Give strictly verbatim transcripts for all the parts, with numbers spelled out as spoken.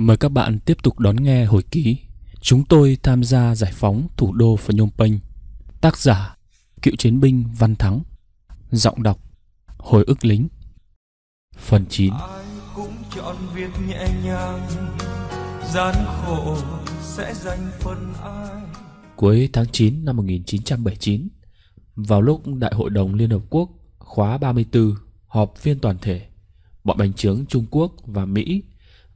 Mời các bạn tiếp tục đón nghe hồi ký Chúng tôi tham gia giải phóng thủ đô Phnom Penh. Tác giả: cựu chiến binh Văn Thắng. Giọng đọc: Hồi ức lính. Phần chín. Ai cũng chọn việc nhẹ nhàng, gian khổ sẽ dành phần ai. Cuối tháng chín năm một nghìn chín trăm bảy mươi chín, vào lúc Đại hội đồng Liên Hợp Quốc khóa ba mươi tư họp phiên toàn thể, bọn bành trướng Trung Quốc và Mỹ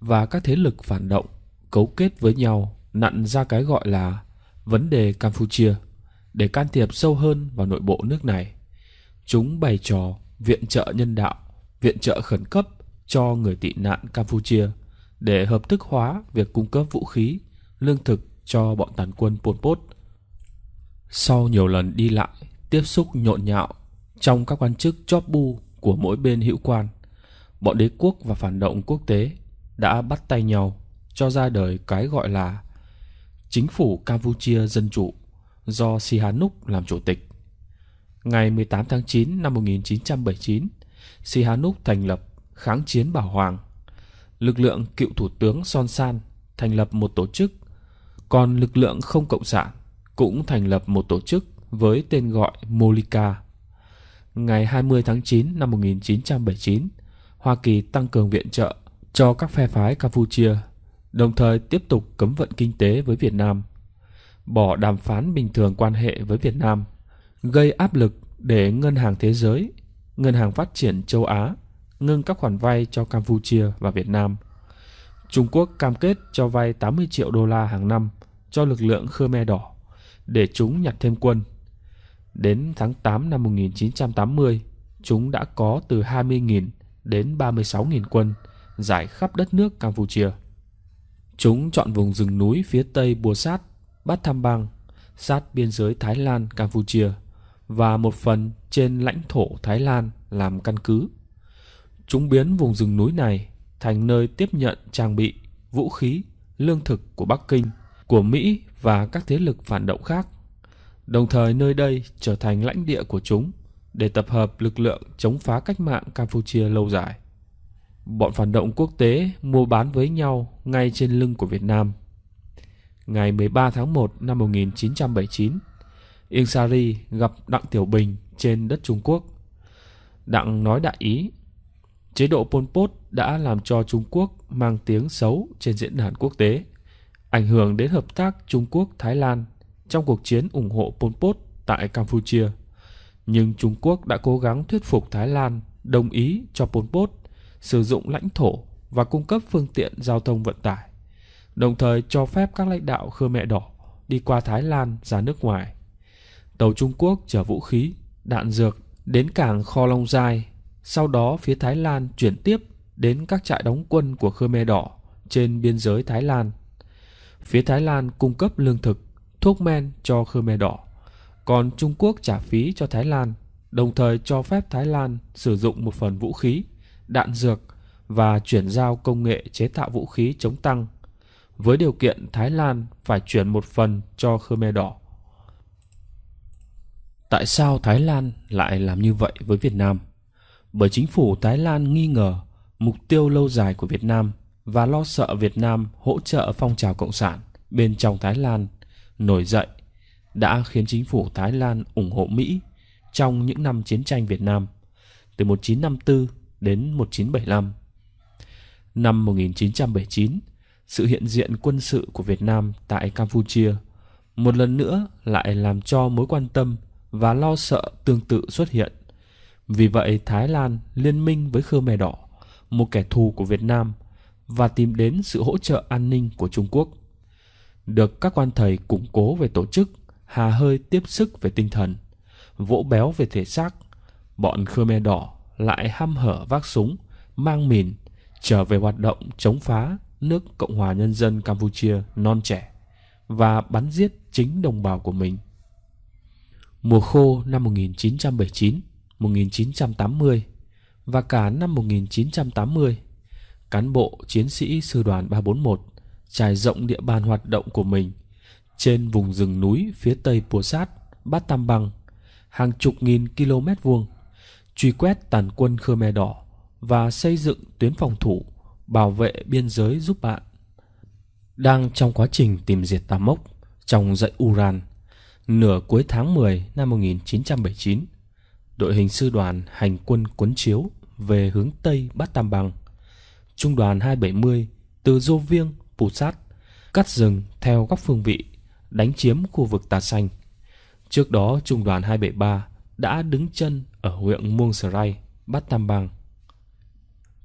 và các thế lực phản động cấu kết với nhau nặn ra cái gọi là vấn đề Campuchia để can thiệp sâu hơn vào nội bộ nước này. Chúng bày trò viện trợ nhân đạo, viện trợ khẩn cấp cho người tị nạn Campuchia để hợp thức hóa việc cung cấp vũ khí, lương thực cho bọn tàn quân Pol Pot. Sau nhiều lần đi lại, tiếp xúc nhộn nhạo trong các quan chức chóp bu của mỗi bên hữu quan, bọn đế quốc và phản động quốc tế đã bắt tay nhau cho ra đời cái gọi là Chính phủ Campuchia Dân Chủ do Sihanouk làm chủ tịch. Ngày mười tám tháng chín năm một nghìn chín trăm bảy mươi chín, Sihanouk thành lập Kháng chiến Bảo Hoàng. Lực lượng cựu thủ tướng Son San thành lập một tổ chức, còn lực lượng không cộng sản cũng thành lập một tổ chức với tên gọi Molika. Ngày hai mươi tháng chín năm một nghìn chín trăm bảy mươi chín, Hoa Kỳ tăng cường viện trợ cho các phe phái Campuchia, đồng thời tiếp tục cấm vận kinh tế với Việt Nam, bỏ đàm phán bình thường quan hệ với Việt Nam, gây áp lực để Ngân hàng Thế giới, Ngân hàng Phát triển Châu Á ngưng các khoản vay cho Campuchia và Việt Nam. Trung Quốc cam kết cho vay tám mươi triệu đô la hàng năm cho lực lượng Khmer Đỏ để chúng nhặt thêm quân. Đến tháng tám năm một nghìn chín trăm tám mươi, chúng đã có từ hai mươi nghìn đến ba mươi sáu nghìn quân rải khắp đất nước Campuchia. Chúng chọn vùng rừng núi phía tây Bua Sát, Bát Tham Bang, sát biên giới Thái Lan, Campuchia và một phần trên lãnh thổ Thái Lan làm căn cứ. Chúng biến vùng rừng núi này thành nơi tiếp nhận trang bị, vũ khí, lương thực của Bắc Kinh, của Mỹ và các thế lực phản động khác, đồng thời nơi đây trở thành lãnh địa của chúng để tập hợp lực lượng chống phá cách mạng Campuchia lâu dài. Bọn phản động quốc tế mua bán với nhau ngay trên lưng của Việt Nam. Ngày mười ba tháng một năm một nghìn chín trăm bảy mươi chín, Ieng Sary gặp Đặng Tiểu Bình trên đất Trung Quốc. Đặng nói đại ý, chế độ Pol Pot đã làm cho Trung Quốc mang tiếng xấu trên diễn đàn quốc tế, ảnh hưởng đến hợp tác Trung Quốc-Thái Lan trong cuộc chiến ủng hộ Pol Pot tại Campuchia. Nhưng Trung Quốc đã cố gắng thuyết phục Thái Lan đồng ý cho Pol Pot sử dụng lãnh thổ và cung cấp phương tiện giao thông vận tải, đồng thời cho phép các lãnh đạo Khmer Đỏ đi qua Thái Lan ra nước ngoài. Tàu Trung Quốc chở vũ khí, đạn dược đến cảng Kho Long Giai, sau đó phía Thái Lan chuyển tiếp đến các trại đóng quân của Khmer Đỏ trên biên giới Thái Lan. Phía Thái Lan cung cấp lương thực, thuốc men cho Khmer Đỏ, còn Trung Quốc trả phí cho Thái Lan, đồng thời cho phép Thái Lan sử dụng một phần vũ khí, đạn dược và chuyển giao công nghệ chế tạo vũ khí chống tăng, với điều kiện Thái Lan phải chuyển một phần cho Khmer Đỏ. Tại sao Thái Lan lại làm như vậy với Việt Nam? Bởi chính phủ Thái Lan nghi ngờ mục tiêu lâu dài của Việt Nam và lo sợ Việt Nam hỗ trợ phong trào cộng sản bên trong Thái Lan nổi dậy đã khiến chính phủ Thái Lan ủng hộ Mỹ trong những năm chiến tranh Việt Nam từ một nghìn chín trăm năm mươi tư đến một nghìn chín trăm bảy mươi lăm. Năm một nghìn chín trăm bảy mươi chín, sự hiện diện quân sự của Việt Nam tại Campuchia một lần nữa lại làm cho mối quan tâm và lo sợ tương tự xuất hiện. Vì vậy, Thái Lan liên minh với Khmer Đỏ, một kẻ thù của Việt Nam, và tìm đến sự hỗ trợ an ninh của Trung Quốc. Được các quan thầy củng cố về tổ chức, hà hơi tiếp sức về tinh thần, vỗ béo về thể xác, bọn Khmer Đỏ lại hăm hở vác súng, mang mìn, trở về hoạt động chống phá nước Cộng hòa Nhân dân Campuchia non trẻ và bắn giết chính đồng bào của mình. Mùa khô năm một nghìn chín trăm bảy mươi chín một nghìn chín trăm tám mươi và cả năm một nghìn chín trăm tám mươi, cán bộ chiến sĩ sư đoàn ba bốn một trải rộng địa bàn hoạt động của mình trên vùng rừng núi phía tây Pua Sát, Bát Tam Bang, hàng chục nghìn km vuông, truy quét tàn quân Khmer Đỏ và xây dựng tuyến phòng thủ, bảo vệ biên giới giúp bạn. đang trong quá trình tìm diệt Tam Mốc trong dãy Uran. Nửa cuối tháng mười năm một nghìn chín trăm bảy mươi chín, đội hình sư đoàn hành quân cuốn chiếu về hướng Tây Bát Tam Bằng. Trung đoàn hai bảy không từ Dô Viêng, Pù Sát, cắt rừng theo các phương vị, đánh chiếm khu vực Tà Xanh. Trước đó, Trung đoàn hai bảy ba đã đứng chân ở huyện Muông Sray, Bát Tam Bang.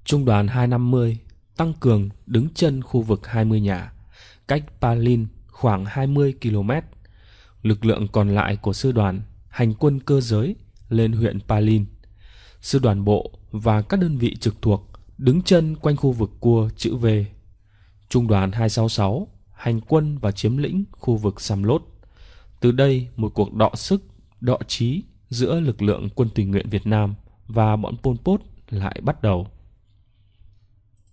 Trung đoàn hai năm không tăng cường đứng chân khu vực hai mươi nhà, cách Palin khoảng hai mươi ki lô mét. Lực lượng còn lại của sư đoàn hành quân cơ giới lên huyện Palin. Sư đoàn bộ và các đơn vị trực thuộc đứng chân quanh khu vực cua chữ V. Trung đoàn hai sáu sáu hành quân và chiếm lĩnh khu vực Sam Lốt. Từ đây, một cuộc đọ sức, đọ trí giữa lực lượng quân tình nguyện Việt Nam và bọn Pol Pot lại bắt đầu.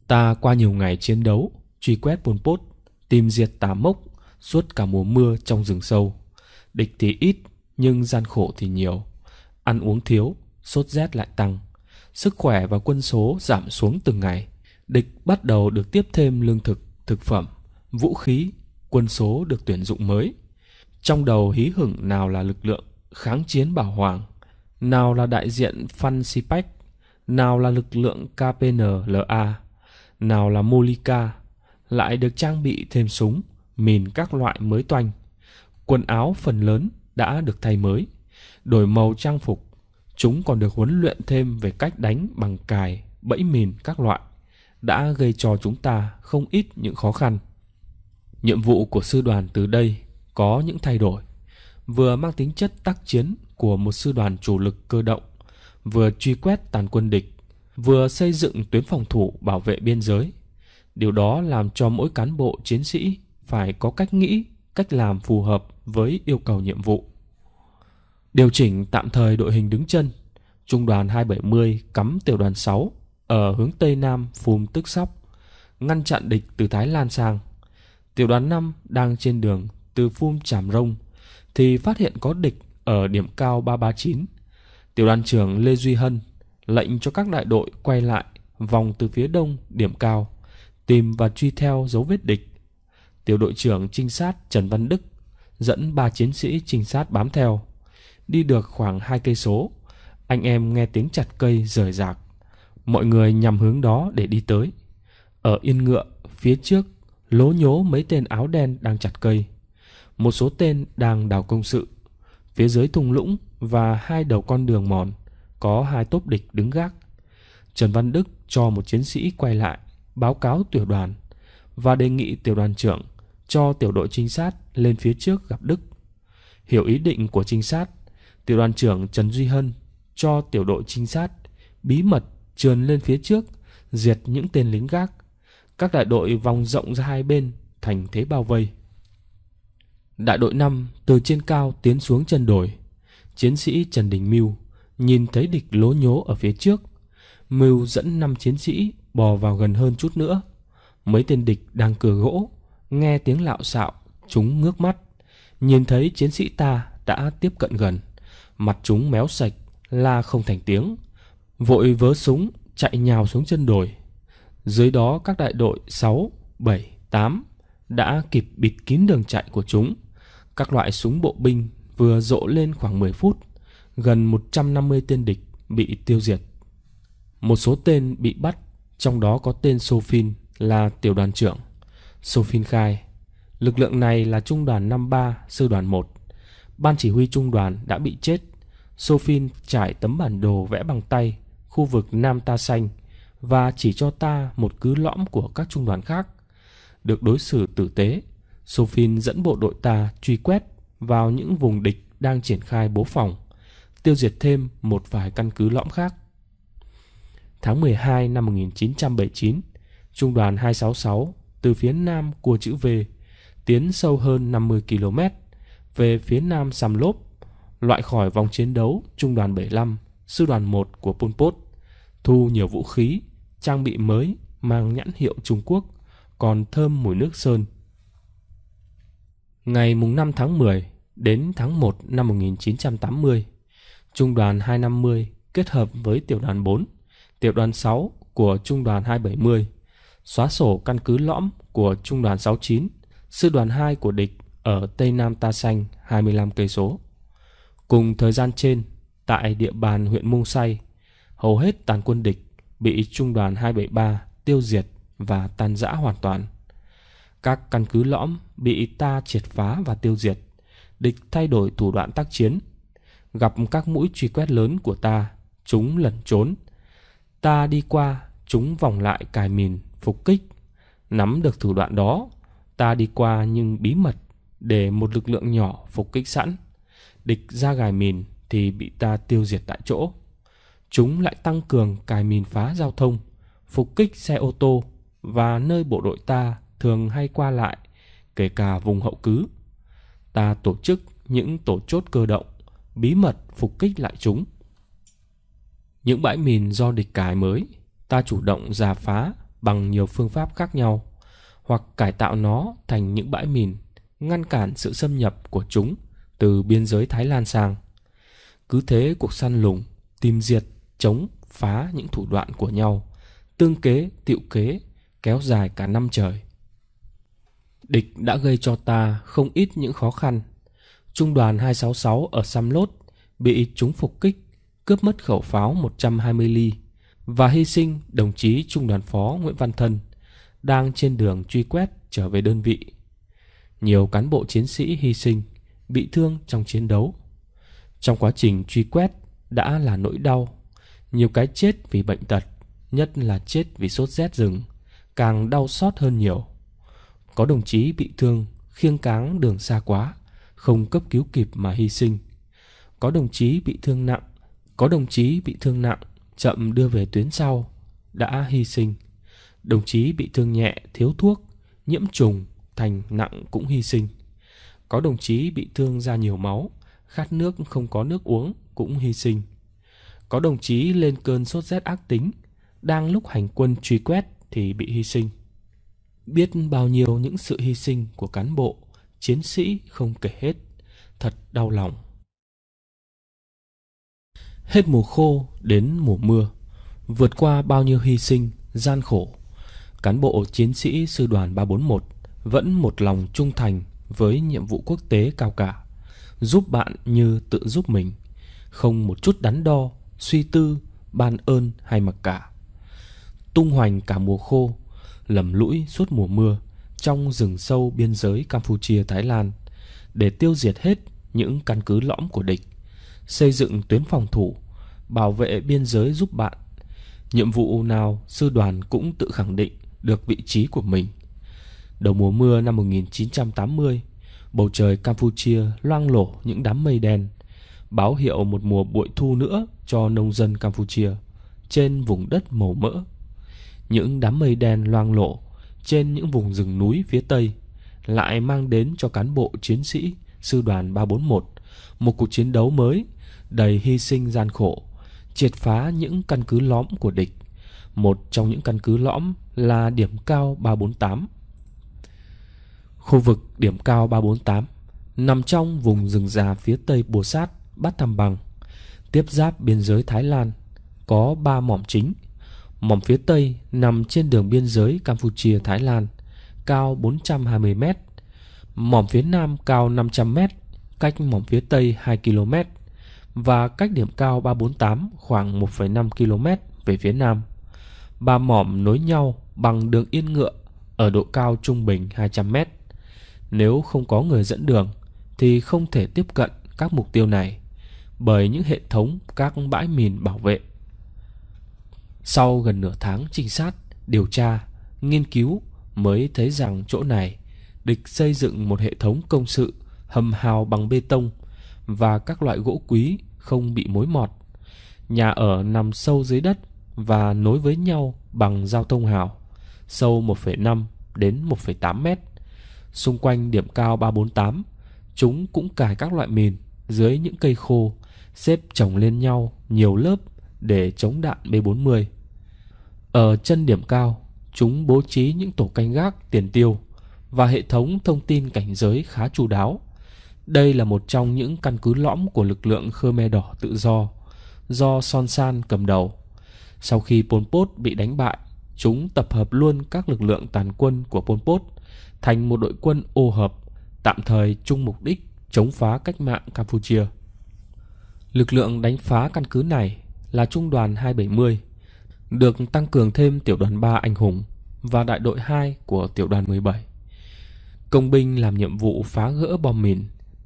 Ta qua nhiều ngày chiến đấu, truy quét Pol Pot, tìm diệt Tà Mốc suốt cả mùa mưa trong rừng sâu. Địch thì ít, nhưng gian khổ thì nhiều. Ăn uống thiếu, sốt rét lại tăng. Sức khỏe và quân số giảm xuống từng ngày. Địch bắt đầu được tiếp thêm lương thực, thực phẩm, vũ khí, quân số được tuyển dụng mới. Trong đầu hí hửng nào là lực lượng kháng chiến Bảo Hoàng, nào là đại diện Phan Sipach, nào là lực lượng ca pê en lờ a, nào là Molika, lại được trang bị thêm súng, mìn các loại mới toanh. Quần áo phần lớn đã được thay mới, đổi màu trang phục. Chúng còn được huấn luyện thêm về cách đánh bằng cài, bẫy mìn các loại, đã gây cho chúng ta không ít những khó khăn. Nhiệm vụ của sư đoàn từ đây có những thay đổi, vừa mang tính chất tác chiến của một sư đoàn chủ lực cơ động, vừa truy quét tàn quân địch, vừa xây dựng tuyến phòng thủ bảo vệ biên giới. Điều đó làm cho mỗi cán bộ chiến sĩ phải có cách nghĩ, cách làm phù hợp với yêu cầu nhiệm vụ. Điều chỉnh tạm thời đội hình đứng chân, Trung đoàn hai bảy không cắm tiểu đoàn sáu ở hướng Tây Nam Phùm Tức Sóc, ngăn chặn địch từ Thái Lan sang. Tiểu đoàn năm đang trên đường từ Phum Chàm Rông thì phát hiện có địch ở điểm cao ba ba chín. Tiểu đoàn trưởng Lê Duy Hân lệnh cho các đại đội quay lại vòng từ phía đông điểm cao, tìm và truy theo dấu vết địch. Tiểu đội trưởng trinh sát Trần Văn Đức dẫn ba chiến sĩ trinh sát bám theo. Đi được khoảng hai cây số, anh em nghe tiếng chặt cây rời rạc. Mọi người nhằm hướng đó để đi tới. Ở yên ngựa phía trước lố nhố mấy tên áo đen đang chặt cây, một số tên đang đào công sự. Phía dưới thung lũng và hai đầu con đường mòn có hai tốp địch đứng gác. Trần Văn Đức cho một chiến sĩ quay lại báo cáo tiểu đoàn và đề nghị tiểu đoàn trưởng cho tiểu đội trinh sát lên phía trước gặp Đức. Hiểu ý định của trinh sát, tiểu đoàn trưởng Trần Duy Hân cho tiểu đội trinh sát bí mật trườn lên phía trước, diệt những tên lính gác. Các đại đội vòng rộng ra hai bên thành thế bao vây. Đại đội năm từ trên cao tiến xuống chân đồi. Chiến sĩ Trần Đình Mưu nhìn thấy địch lố nhố ở phía trước. Mưu dẫn năm chiến sĩ bò vào gần hơn chút nữa. Mấy tên địch đang cưa gỗ, nghe tiếng lạo xạo, chúng ngước mắt. Nhìn thấy chiến sĩ ta đã tiếp cận gần, mặt chúng méo sạch, la không thành tiếng, vội vớ súng chạy nhào xuống chân đồi. Dưới đó các đại đội sáu, bảy, tám đã kịp bịt kín đường chạy của chúng. Các loại súng bộ binh vừa rộ lên khoảng mười phút, gần một trăm năm mươi tên địch bị tiêu diệt. Một số tên bị bắt, trong đó có tên Sophin là tiểu đoàn trưởng. Sophin khai, lực lượng này là trung đoàn năm ba, sư đoàn một. Ban chỉ huy trung đoàn đã bị chết. Sophin trải tấm bản đồ vẽ bằng tay khu vực Nam Ta Xanh và chỉ cho ta một cứ lõm của các trung đoàn khác. Được đối xử tử tế, Sophin dẫn bộ đội ta truy quét vào những vùng địch đang triển khai bố phòng, tiêu diệt thêm một vài căn cứ lõm khác. Tháng mười hai năm một nghìn chín trăm bảy mươi chín, Trung đoàn hai sáu sáu từ phía nam cua chữ V tiến sâu hơn năm mươi ki lô mét về phía nam Sam Lốp, loại khỏi vòng chiến đấu Trung đoàn bảy mươi lăm, Sư đoàn một của Pol Pot, thu nhiều vũ khí, trang bị mới mang nhãn hiệu Trung Quốc, còn thơm mùi nước sơn. Ngày năm tháng mười đến tháng một năm một nghìn chín trăm tám mươi, Trung đoàn hai năm không kết hợp với Tiểu đoàn bốn, Tiểu đoàn sáu của Trung đoàn hai bảy không, xóa sổ căn cứ lõm của trung đoàn sáu mươi chín, sư đoàn hai của địch ở Tây Nam Ta Sanh hai mươi lăm cây số. Cùng thời gian trên, tại địa bàn huyện Mông Say, hầu hết tàn quân địch bị trung đoàn hai bảy ba tiêu diệt và tan rã hoàn toàn. Các căn cứ lõm bị ta triệt phá và tiêu diệt. Địch thay đổi thủ đoạn tác chiến. Gặp các mũi truy quét lớn của ta, chúng lẩn trốn. Ta đi qua, chúng vòng lại cài mìn, phục kích. Nắm được thủ đoạn đó, ta đi qua nhưng bí mật, để một lực lượng nhỏ phục kích sẵn. Địch ra gài mìn thì bị ta tiêu diệt tại chỗ. Chúng lại tăng cường cài mìn phá giao thông, phục kích xe ô tô và nơi bộ đội ta thường hay qua lại, kể cả vùng hậu cứ. Ta tổ chức những tổ chốt cơ động, bí mật phục kích lại chúng. Những bãi mìn do địch cài mới, ta chủ động rà phá bằng nhiều phương pháp khác nhau, hoặc cải tạo nó thành những bãi mìn, ngăn cản sự xâm nhập của chúng từ biên giới Thái Lan sang. Cứ thế cuộc săn lùng, tìm diệt, chống, phá những thủ đoạn của nhau, tương kế, tiệu kế, kéo dài cả năm trời. Địch đã gây cho ta không ít những khó khăn. Trung đoàn hai sáu sáu ở Sam Lốt bị chúng phục kích, cướp mất khẩu pháo một trăm hai mươi ly và hy sinh đồng chí trung đoàn phó Nguyễn Văn Thân đang trên đường truy quét trở về đơn vị. Nhiều cán bộ chiến sĩ hy sinh, bị thương trong chiến đấu. Trong quá trình truy quét đã là nỗi đau, nhiều cái chết vì bệnh tật, nhất là chết vì sốt rét rừng, càng đau xót hơn nhiều. Có đồng chí bị thương khiêng cáng đường xa quá, không cấp cứu kịp mà hy sinh. Có đồng chí bị thương nặng, có đồng chí bị thương nặng chậm đưa về tuyến sau, đã hy sinh. Đồng chí bị thương nhẹ, thiếu thuốc, nhiễm trùng, thành nặng cũng hy sinh. Có đồng chí bị thương ra nhiều máu, khát nước không có nước uống cũng hy sinh. Có đồng chí lên cơn sốt rét ác tính, đang lúc hành quân truy quét thì bị hy sinh. Biết bao nhiêu những sự hy sinh của cán bộ, chiến sĩ không kể hết, thật đau lòng. Hết mùa khô đến mùa mưa, vượt qua bao nhiêu hy sinh, gian khổ, cán bộ chiến sĩ sư đoàn ba bốn một vẫn một lòng trung thành với nhiệm vụ quốc tế cao cả, giúp bạn như tự giúp mình, không một chút đắn đo, suy tư, ban ơn hay mặc cả. Tung hoành cả mùa khô, lầm lũi suốt mùa mưa trong rừng sâu biên giới Campuchia-Thái Lan để tiêu diệt hết những căn cứ lõm của địch, xây dựng tuyến phòng thủ, bảo vệ biên giới giúp bạn. Nhiệm vụ nào sư đoàn cũng tự khẳng định được vị trí của mình. Đầu mùa mưa năm một nghìn chín trăm tám mươi, bầu trời Campuchia loang lổ những đám mây đen, báo hiệu một mùa bội thu nữa cho nông dân Campuchia trên vùng đất màu mỡ. Những đám mây đen loang lổ trên những vùng rừng núi phía Tây lại mang đến cho cán bộ chiến sĩ sư đoàn ba bốn một một cuộc chiến đấu mới, đầy hy sinh gian khổ, triệt phá những căn cứ lõm của địch. Một trong những căn cứ lõm là điểm cao ba bốn tám. Khu vực điểm cao ba bốn tám nằm trong vùng rừng già phía Tây Bùa Sát, Bát Tham Bằng, tiếp giáp biên giới Thái Lan, có ba mỏm chính. Mỏm phía Tây nằm trên đường biên giới Campuchia-Thái Lan, cao bốn trăm hai mươi mét. Mỏm phía Nam cao năm trăm mét, cách mỏm phía Tây hai ki lô mét và cách điểm cao ba bốn tám khoảng một phẩy năm ki lô mét về phía Nam. Ba mỏm nối nhau bằng đường yên ngựa ở độ cao trung bình hai trăm mét. Nếu không có người dẫn đường thì không thể tiếp cận các mục tiêu này bởi những hệ thống các bãi mìn bảo vệ. Sau gần nửa tháng trinh sát, điều tra, nghiên cứu mới thấy rằng chỗ này địch xây dựng một hệ thống công sự hầm hào bằng bê tông và các loại gỗ quý không bị mối mọt. Nhà ở nằm sâu dưới đất và nối với nhau bằng giao thông hào, sâu một phẩy năm đến một phẩy tám mét. Xung quanh điểm cao ba bốn tám, chúng cũng cài các loại mìn dưới những cây khô, xếp chồng lên nhau nhiều lớp để chống đạn bê bốn mươi. Ở chân điểm cao, chúng bố trí những tổ canh gác tiền tiêu và hệ thống thông tin cảnh giới khá chu đáo. Đây là một trong những căn cứ lõm của lực lượng Khmer Đỏ tự do do Son San cầm đầu. Sau khi Pol Pot bị đánh bại, chúng tập hợp luôn các lực lượng tàn quân của Pol Pot thành một đội quân ô hợp, tạm thời chung mục đích chống phá cách mạng Campuchia. Lực lượng đánh phá căn cứ này là trung đoàn hai bảy không, được tăng cường thêm tiểu đoàn ba anh hùng và đại đội hai của tiểu đoàn mười bảy. Công binh làm nhiệm vụ phá gỡ bom mìn,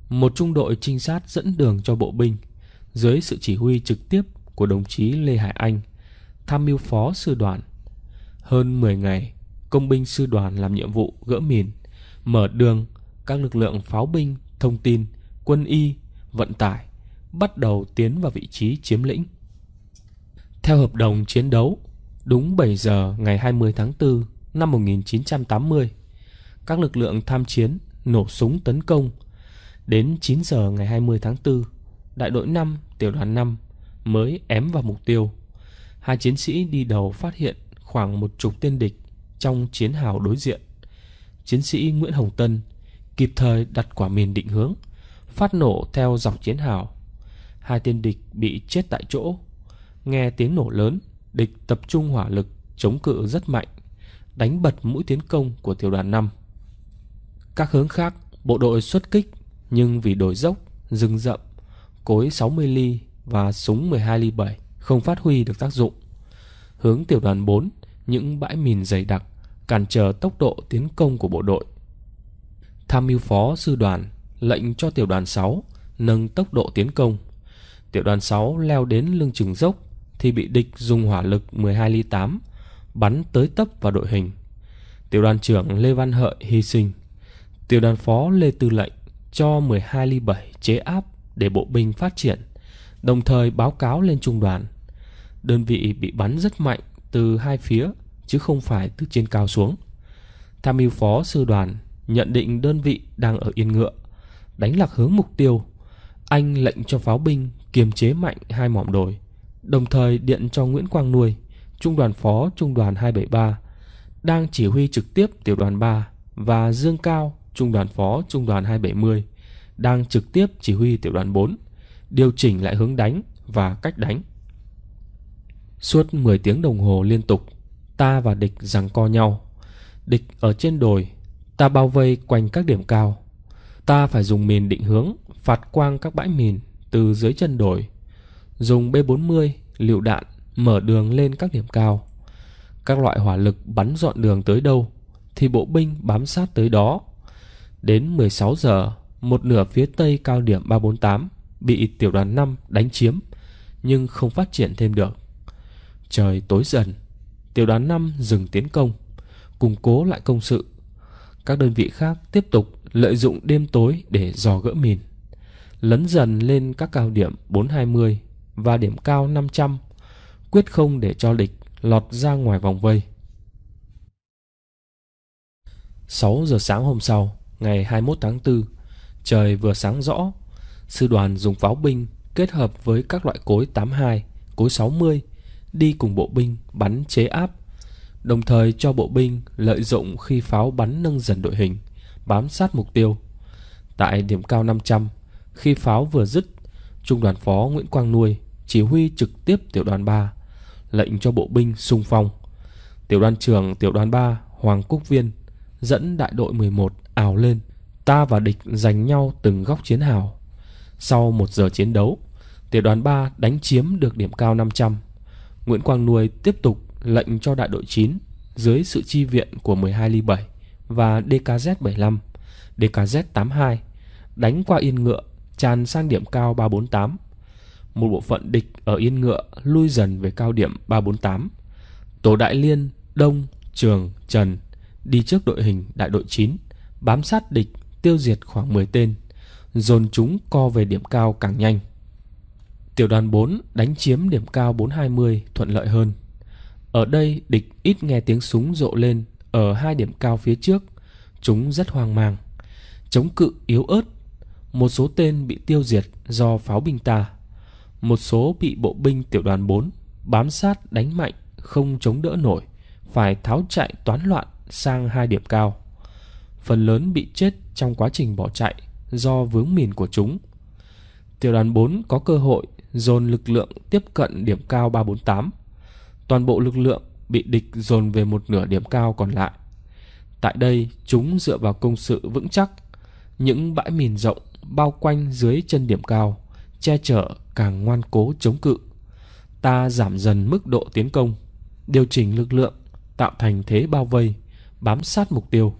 một trung đội trinh sát dẫn đường cho bộ binh dưới sự chỉ huy trực tiếp của đồng chí Lê Hải Anh, tham mưu phó sư đoàn. Hơn mười ngày, công binh sư đoàn làm nhiệm vụ gỡ mìn, mở đường, các lực lượng pháo binh, thông tin, quân y, vận tải bắt đầu tiến vào vị trí chiếm lĩnh. Theo hợp đồng chiến đấu, đúng bảy giờ ngày hai mươi tháng tư năm một nghìn chín trăm tám mươi, các lực lượng tham chiến nổ súng tấn công. Đến chín giờ ngày hai mươi tháng tư, đại đội năm, tiểu đoàn năm mới ém vào mục tiêu. Hai chiến sĩ đi đầu phát hiện khoảng một chục tên địch trong chiến hào đối diện. Chiến sĩ Nguyễn Hồng Tân kịp thời đặt quả mìn định hướng, phát nổ theo dọc chiến hào. Hai tên địch bị chết tại chỗ. Nghe tiếng nổ lớn, địch tập trung hỏa lực chống cự rất mạnh, đánh bật mũi tiến công của tiểu đoàn năm. Các hướng khác, bộ đội xuất kích, nhưng vì đồi dốc, rừng rậm, cối sáu mươi ly và súng mười hai ly bảy không phát huy được tác dụng. Hướng tiểu đoàn bốn, những bãi mìn dày đặc cản trở tốc độ tiến công của bộ đội. Tham mưu phó sư đoàn lệnh cho tiểu đoàn sáu nâng tốc độ tiến công. Tiểu đoàn sáu leo đến lưng chừng dốc thì bị địch dùng hỏa lực mười hai ly tám bắn tới tấp vào đội hình. Tiểu đoàn trưởng Lê Văn Hợi hy sinh. Tiểu đoàn phó Lê Tư lệnh cho mười hai ly bảy chế áp để bộ binh phát triển, đồng thời báo cáo lên trung đoàn. Đơn vị bị bắn rất mạnh từ hai phía chứ không phải từ trên cao xuống. Tham mưu phó sư đoàn nhận định đơn vị đang ở yên ngựa, đánh lạc hướng mục tiêu. Anh lệnh cho pháo binh kiềm chế mạnh hai mỏm đồi, đồng thời điện cho Nguyễn Quang Nuôi, trung đoàn phó trung đoàn hai bảy ba, đang chỉ huy trực tiếp tiểu đoàn ba, và Dương Cao, trung đoàn phó trung đoàn hai bảy không, đang trực tiếp chỉ huy tiểu đoàn bốn, điều chỉnh lại hướng đánh và cách đánh. Suốt mười tiếng đồng hồ liên tục, ta và địch giằng co nhau. Địch ở trên đồi, ta bao vây quanh các điểm cao. Ta phải dùng mìn định hướng phạt quang các bãi mìn từ dưới chân đồi, dùng B bốn mươi, lựu đạn mở đường lên các điểm cao. Các loại hỏa lực bắn dọn đường tới đâu thì bộ binh bám sát tới đó. Đến mười sáu giờ, một nửa phía tây cao điểm ba bốn tám bị tiểu đoàn năm đánh chiếm nhưng không phát triển thêm được. Trời tối dần, tiểu đoàn năm dừng tiến công, củng cố lại công sự. Các đơn vị khác tiếp tục lợi dụng đêm tối để dò gỡ mìn, lấn dần lên các cao điểm bốn hai mươi và điểm cao năm trăm, quyết không để cho địch lọt ra ngoài vòng vây. sáu giờ sáng hôm sau, ngày hai mươi mốt tháng tư, trời vừa sáng rõ, sư đoàn dùng pháo binh kết hợp với các loại cối tám mươi hai, cối sáu mươi đi cùng bộ binh bắn chế áp, đồng thời cho bộ binh lợi dụng khi pháo bắn nâng dần đội hình, bám sát mục tiêu. Tại điểm cao năm trăm, khi pháo vừa dứt, trung đoàn phó Nguyễn Quang Nuôi chỉ huy trực tiếp tiểu đoàn ba, lệnh cho bộ binh xung phong. Tiểu đoàn trưởng tiểu đoàn ba Hoàng Quốc Viên dẫn đại đội mười một ào lên. Ta và địch giành nhau từng góc chiến hào. Sau một giờ chiến đấu, tiểu đoàn ba đánh chiếm được điểm cao năm trăm. Nguyễn Quang Nuôi tiếp tục lệnh cho đại đội chín dưới sự chi viện của mười hai ly bảy và D K Z bảy mươi lăm, D K Z tám mươi hai đánh qua yên ngựa tràn sang điểm cao ba bốn tám. Một bộ phận địch ở yên ngựa lui dần về cao điểm ba bốn tám. Tổ Đại Liên, Đông, Trường, Trần đi trước đội hình đại đội chín, bám sát địch tiêu diệt khoảng mười tên, dồn chúng co về điểm cao càng nhanh. Tiểu đoàn bốn đánh chiếm điểm cao bốn hai mươi thuận lợi hơn. Ở đây địch ít nghe tiếng súng rộ lên ở hai điểm cao phía trước, chúng rất hoang mang, chống cự yếu ớt. Một số tên bị tiêu diệt do pháo binh ta, một số bị bộ binh tiểu đoàn bốn bám sát đánh mạnh không chống đỡ nổi, phải tháo chạy toán loạn sang hai điểm cao. Phần lớn bị chết trong quá trình bỏ chạy do vướng mìn của chúng. Tiểu đoàn bốn có cơ hội dồn lực lượng tiếp cận điểm cao ba bốn tám. Toàn bộ lực lượng bị địch dồn về một nửa điểm cao còn lại. Tại đây, chúng dựa vào công sự vững chắc, những bãi mìn rộng bao quanh dưới chân điểm cao, che chở càng ngoan cố chống cự. Ta giảm dần mức độ tiến công, điều chỉnh lực lượng, tạo thành thế bao vây, bám sát mục tiêu.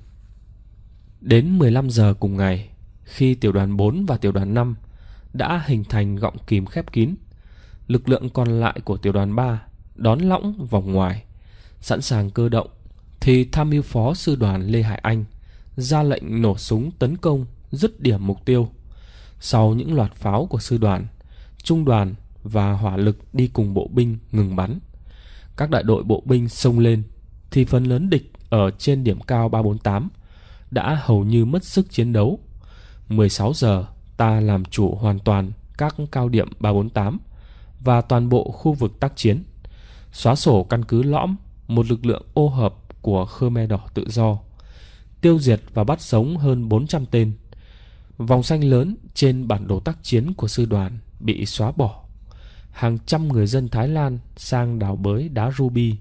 Đến mười lăm giờ cùng ngày, khi tiểu đoàn bốn và tiểu đoàn năm đã hình thành gọng kìm khép kín, lực lượng còn lại của tiểu đoàn ba đón lõng vòng ngoài, sẵn sàng cơ động, thì tham mưu phó sư đoàn Lê Hải Anh ra lệnh nổ súng tấn công dứt điểm mục tiêu. Sau những loạt pháo của sư đoàn, trung đoàn và hỏa lực đi cùng bộ binh ngừng bắn. Các đại đội bộ binh xông lên thì phần lớn địch ở trên điểm cao ba bốn tám đã hầu như mất sức chiến đấu. mười sáu giờ, ta làm chủ hoàn toàn các cao điểm ba bốn tám và toàn bộ khu vực tác chiến, xóa sổ căn cứ lõm, một lực lượng ô hợp của Khmer Đỏ tự do, tiêu diệt và bắt sống hơn bốn trăm tên. Vòng xanh lớn trên bản đồ tác chiến của sư đoàn bị xóa bỏ. Hàng trăm người dân Thái Lan sang đào bới đá ruby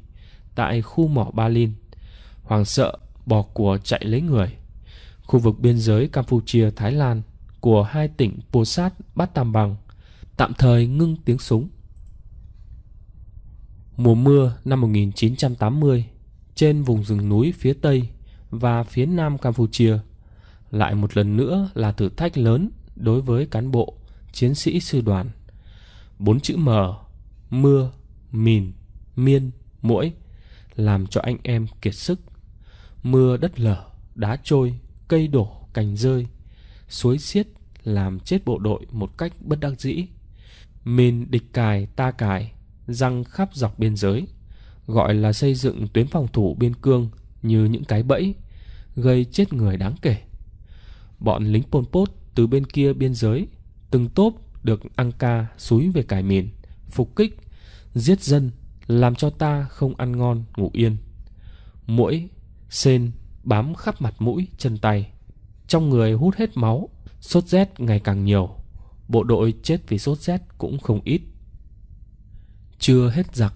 tại khu mỏ Ba Lin, hoảng sợ bỏ của chạy lấy người. Khu vực biên giới Campuchia-Thái Lan của hai tỉnh Pol Pot, Bát Tam Bằng tạm thời ngưng tiếng súng. Mùa mưa năm một nghìn chín trăm tám mươi trên vùng rừng núi phía Tây và phía Nam Campuchia lại một lần nữa là thử thách lớn đối với cán bộ, chiến sĩ sư đoàn. Bốn chữ M, mưa, mìn, miên, muỗi làm cho anh em kiệt sức. Mưa đất lở, đá trôi, cây đổ, cành rơi, suối xiết làm chết bộ đội một cách bất đắc dĩ. Mìn địch cài, ta cài, răng khắp dọc biên giới, gọi là xây dựng tuyến phòng thủ biên cương như những cái bẫy, gây chết người đáng kể. Bọn lính Pol Pot từ bên kia biên giới, từng tốp được Angka xúi về cài mìn, phục kích, giết dân, làm cho ta không ăn ngon ngủ yên. Muỗi, sên bám khắp mặt mũi, chân tay, trong người hút hết máu, sốt rét ngày càng nhiều, bộ đội chết vì sốt rét cũng không ít. Chưa hết giặc,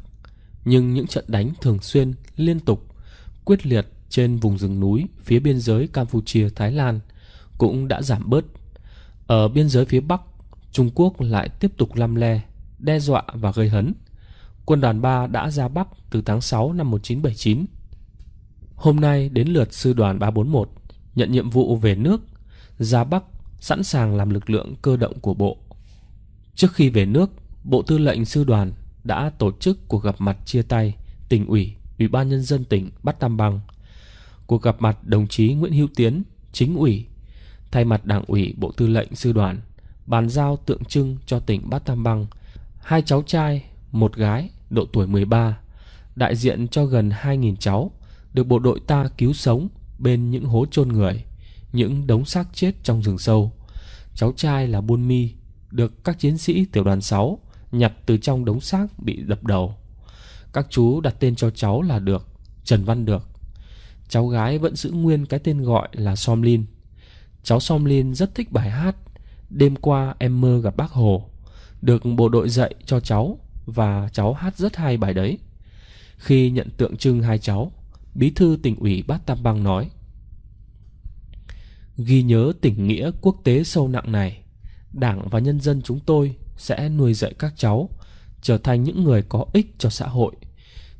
nhưng những trận đánh thường xuyên, liên tục, quyết liệt trên vùng rừng núi phía biên giới Campuchia-Thái Lan cũng đã giảm bớt. Ở biên giới phía Bắc, Trung Quốc lại tiếp tục lăm le, đe dọa và gây hấn. Quân đoàn ba đã ra Bắc từ tháng sáu năm một nghìn chín trăm bảy mươi chín. Hôm nay đến lượt sư đoàn ba bốn một nhận nhiệm vụ về nước, ra Bắc sẵn sàng làm lực lượng cơ động của bộ. Trước khi về nước, Bộ Tư lệnh Sư đoàn đã tổ chức cuộc gặp mặt chia tay tỉnh ủy, Ủy ban Nhân dân tỉnh Bắc Tam Băng. Cuộc gặp mặt đồng chí Nguyễn Hữu Tiến, chính ủy, thay mặt Đảng ủy Bộ Tư lệnh Sư đoàn, bàn giao tượng trưng cho tỉnh Bắc Tam Băng hai cháu trai, một gái, độ tuổi mười ba, đại diện cho gần hai nghìn cháu được bộ đội ta cứu sống bên những hố chôn người, những đống xác chết trong rừng sâu. Cháu trai là Buôn Mi, được các chiến sĩ tiểu đoàn sáu nhặt từ trong đống xác bị đập đầu. Các chú đặt tên cho cháu là Được, Trần Văn Được. Cháu gái vẫn giữ nguyên cái tên gọi là Somlin. Cháu Somlin rất thích bài hát "Đêm qua em mơ gặp Bác Hồ", được bộ đội dạy cho cháu và cháu hát rất hay bài đấy. Khi nhận tượng trưng hai cháu, Bí thư tỉnh ủy Bát Tam Bang nói: "Ghi nhớ tình nghĩa quốc tế sâu nặng này, Đảng và nhân dân chúng tôi sẽ nuôi dạy các cháu trở thành những người có ích cho xã hội,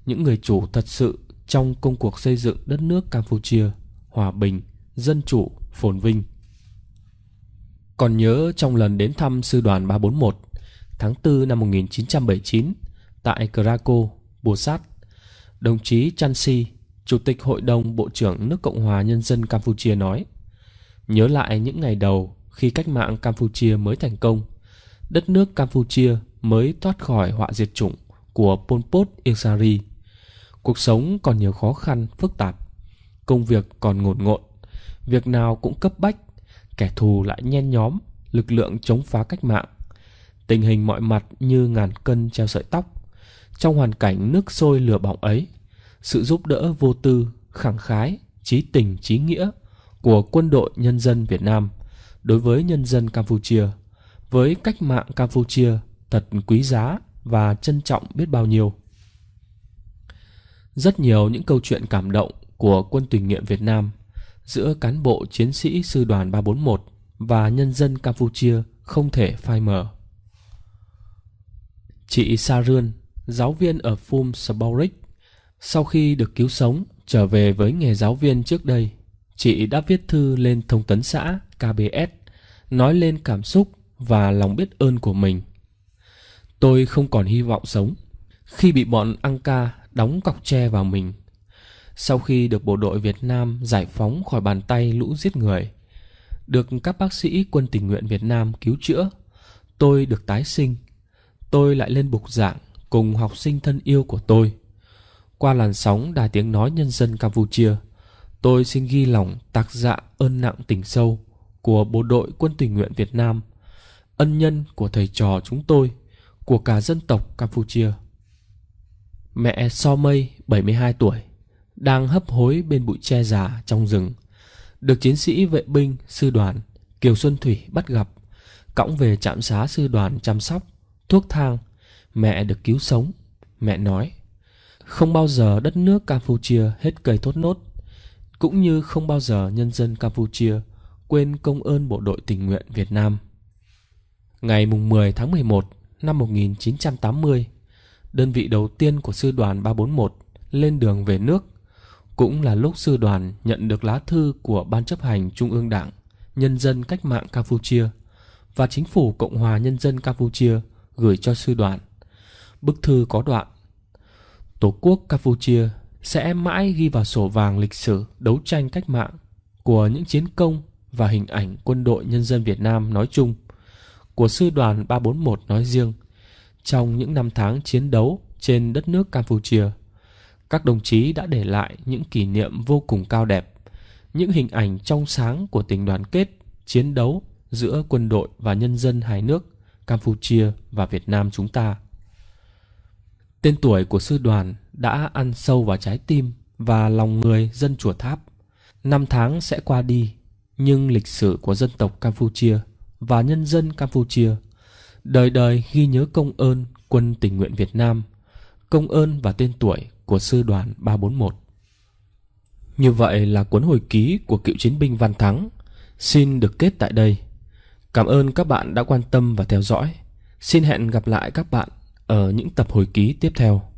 những người chủ thật sự trong công cuộc xây dựng đất nước Campuchia hòa bình, dân chủ, phồn vinh." Còn nhớ trong lần đến thăm sư đoàn ba bốn một tháng tư năm một nghìn chín trăm bảy mươi chín tại Krakow, Pol Pot, đồng chí Chan Si, Chủ tịch Hội đồng Bộ trưởng nước Cộng hòa Nhân dân Campuchia nói: "Nhớ lại những ngày đầu khi cách mạng Campuchia mới thành công, đất nước Campuchia mới thoát khỏi họa diệt chủng của Pol Pot, Ieng Sary. Cuộc sống còn nhiều khó khăn, phức tạp, công việc còn ngổn ngộn, việc nào cũng cấp bách, kẻ thù lại nhen nhóm, lực lượng chống phá cách mạng. Tình hình mọi mặt như ngàn cân treo sợi tóc. Trong hoàn cảnh nước sôi lửa bỏng ấy, sự giúp đỡ vô tư, khẳng khái, chí tình, chí nghĩa của quân đội nhân dân Việt Nam đối với nhân dân Campuchia, với cách mạng Campuchia thật quý giá và trân trọng biết bao nhiêu." rất nhiều những câu chuyện cảm động của quân tình nguyện Việt Nam giữa cán bộ chiến sĩ sư đoàn ba bốn một và nhân dân Campuchia không thể phai mờ. Chị Sa Rươn, giáo viên ở Phum Sboric, sau khi được cứu sống trở về với nghề giáo viên trước đây, chị đã viết thư lên thông tấn xã K B S nói lên cảm xúc và lòng biết ơn của mình. Tôi không còn hy vọng sống khi bị bọn Angka đóng cọc tre vào mình. Sau khi được bộ đội Việt Nam giải phóng khỏi bàn tay lũ giết người, được các bác sĩ quân tình nguyện Việt Nam cứu chữa, tôi được tái sinh. Tôi lại lên bục giảng cùng học sinh thân yêu của tôi. Qua làn sóng Đài Tiếng Nói Nhân dân Campuchia, tôi xin ghi lòng tạc dạ ơn nặng tình sâu của bộ đội quân tình nguyện Việt Nam, ân nhân của thầy trò chúng tôi, của cả dân tộc Campuchia. Mẹ So May, bảy mươi hai tuổi, đang hấp hối bên bụi tre già trong rừng, được chiến sĩ vệ binh sư đoàn Kiều Xuân Thủy bắt gặp, cõng về trạm xá sư đoàn chăm sóc, thuốc thang. Mẹ được cứu sống. Mẹ nói, không bao giờ đất nước Campuchia hết cây thốt nốt, cũng như không bao giờ nhân dân Campuchia quên công ơn bộ đội tình nguyện Việt Nam. Ngày mười tháng mười một năm một nghìn chín trăm tám mươi, đơn vị đầu tiên của sư đoàn ba bốn một lên đường về nước, cũng là lúc sư đoàn nhận được lá thư của Ban chấp hành Trung ương Đảng Nhân dân Cách mạng Campuchia và Chính phủ Cộng hòa Nhân dân Campuchia gửi cho sư đoàn. Bức thư có đoạn: Tổ quốc Campuchia sẽ mãi ghi vào sổ vàng lịch sử đấu tranh cách mạng của những chiến công và hình ảnh quân đội nhân dân Việt Nam nói chung, của sư đoàn ba bốn một nói riêng. Trong những năm tháng chiến đấu trên đất nước Campuchia, các đồng chí đã để lại những kỷ niệm vô cùng cao đẹp, những hình ảnh trong sáng của tình đoàn kết, chiến đấu giữa quân đội và nhân dân hai nước Campuchia và Việt Nam chúng ta. Tên tuổi của sư đoàn đã ăn sâu vào trái tim và lòng người dân Chùa Tháp. Năm tháng sẽ qua đi, nhưng lịch sử của dân tộc Campuchia và nhân dân Campuchia đời đời ghi nhớ công ơn quân tình nguyện Việt Nam, công ơn và tên tuổi của sư đoàn ba bốn một. Như vậy là cuốn hồi ký của cựu chiến binh Văn Thắng xin được kết tại đây. Cảm ơn các bạn đã quan tâm và theo dõi. Xin hẹn gặp lại các bạn ở những tập hồi ký tiếp theo.